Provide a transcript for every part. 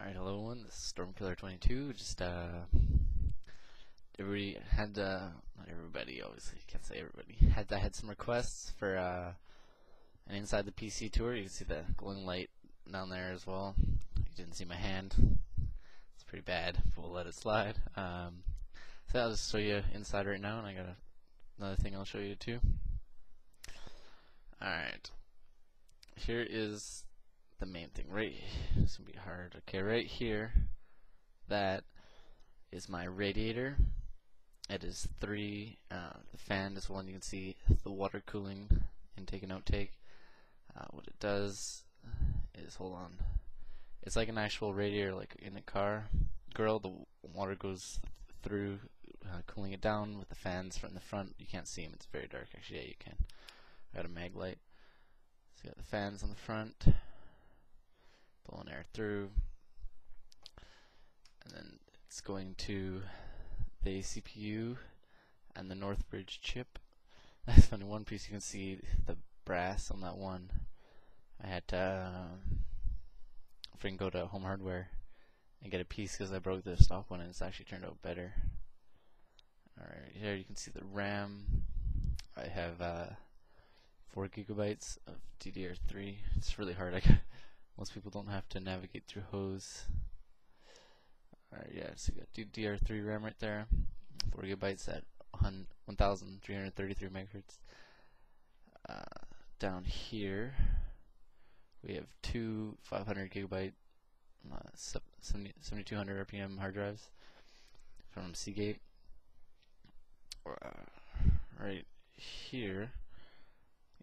Alright, hello everyone, this is Stormkiller22. Just, not everybody, obviously, can't say everybody. I had some requests for, an Inside the PC tour. You can see the glowing light down there as well. You didn't see my hand. It's pretty bad, but we'll let it slide. So I'll just show you inside right now, and I got another thing I'll show you too. Alright, here is the main thing, right? This is gonna be hard. Okay, right here, that is my radiator. It is three. The fan is one. You can see the water cooling intake and outtake. What it does is, hold on. It's like an actual radiator, like in a car. Grill. The water goes through, cooling it down with the fans from the front. You can't see them. It's very dark. Actually, yeah, you can. I got a mag light. So you got the fans on the front, blowing air through, and then it's going to the CPU and the Northbridge chip. That's only one piece. You can see the brass on that one. I had to, if we can go to Home Hardware and get a piece, because I broke the stock one and it's actually turned out better. Alright, here you can see the RAM. I have 4 GB of DDR3. It's really hard. Most people don't have to navigate through hose. Alright, yeah, so you got DDR3 RAM right there, 4 GB at 1,333 megahertz. Down here, we have two 500 GB 7200 RPM hard drives from Seagate. Right here, you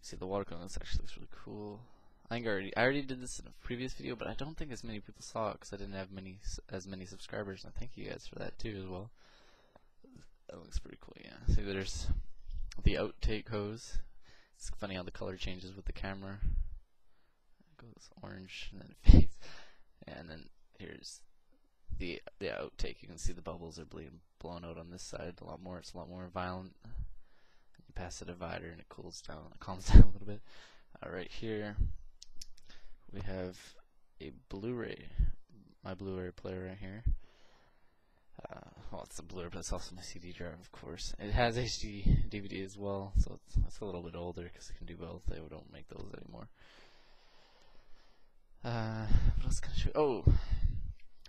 see the water cooling. This actually looks really cool. I think I already did this in a previous video, but I don't think as many people saw it because I didn't have as many subscribers. And I thank you guys for that too as well. That looks pretty cool, yeah. See, there's the outtake hose. It's funny how the color changes with the camera. It goes orange and then it fades. And then here's the outtake. You can see the bubbles are blown out on this side a lot more. It's a lot more violent. You pass the divider and it cools down, it calms down a little bit. Right here, we have a Blu-ray, my Blu-ray player right here. Well, it's a Blu-ray, but it's also my CD drive, of course. It has HD DVD as well, so it's a little bit older because it can do both. They don't make those anymore. What else can I show you? Oh,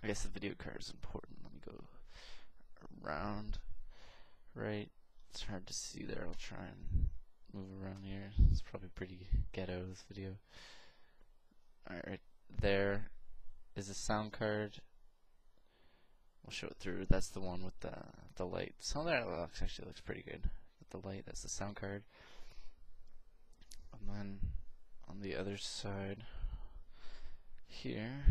I guess the video card is important. Let me go around. Right, it's hard to see there. I'll try and move around here. It's probably pretty ghetto, this video. Alright, right there is a sound card. We'll show it through. That's the one with the light. So there it looks, actually looks pretty good. With the light, that's the sound card. And then on the other side here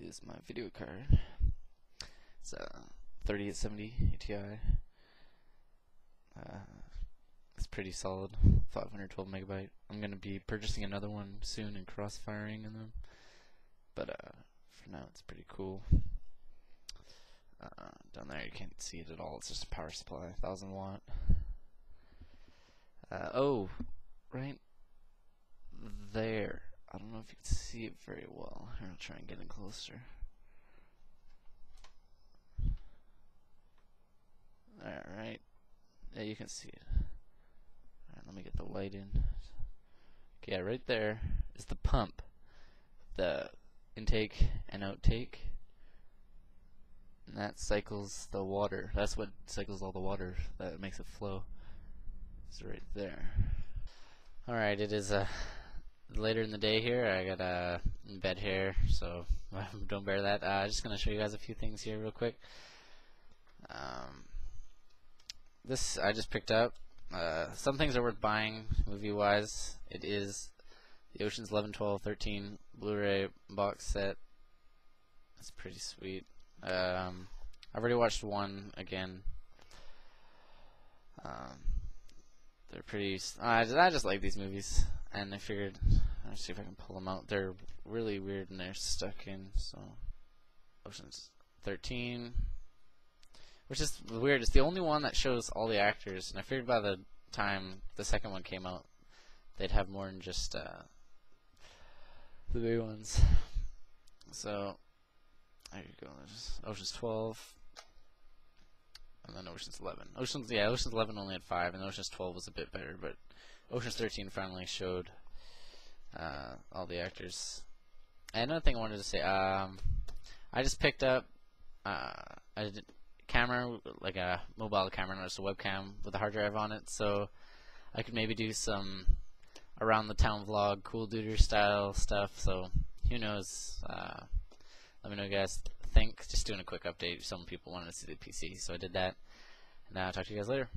is my video card. It's a 3870 ATI. It's pretty solid, 512 MB. I'm gonna be purchasing another one soon and crossfiring in them, but for now it's pretty cool. Down there you can't see it at all. It's just a power supply, 1000 watt. Oh, right there. I don't know if you can see it very well. Here, I'll try and get in closer. All right, yeah, you can see it. Let me get the light in. Okay, right there is the pump, the intake and outtake, and that cycles the water. That's what cycles all the water that makes it flow. It's right there. All right, it is later in the day here. I got in bed here, so don't bear that. I'm just gonna show you guys a few things here real quick. This I just picked up. Some things are worth buying movie-wise. It is the Ocean's 11, 12, 13 Blu-ray box set. That's pretty sweet. I've already watched one again. They're pretty... I just like these movies, and I figured... Let's see if I can pull them out. They're really weird and they're stuck in, so... Ocean's 13... Which is weird. It's the only one that shows all the actors, and I figured by the time the second one came out, they'd have more than just the big ones. So there you go. There's Ocean's 12, and then Ocean's 11. Ocean's 11 only had 5, and Ocean's 12 was a bit better, but Ocean's 13 finally showed all the actors. And another thing I wanted to say, I just picked up a camera, like a mobile camera, not just a webcam with a hard drive on it, so I could maybe do some around the town vlog, cool duder style stuff. So who knows? Let me know, what you guys think. Just doing a quick update. Some people wanted to see the PC, so I did that. And I'll talk to you guys later.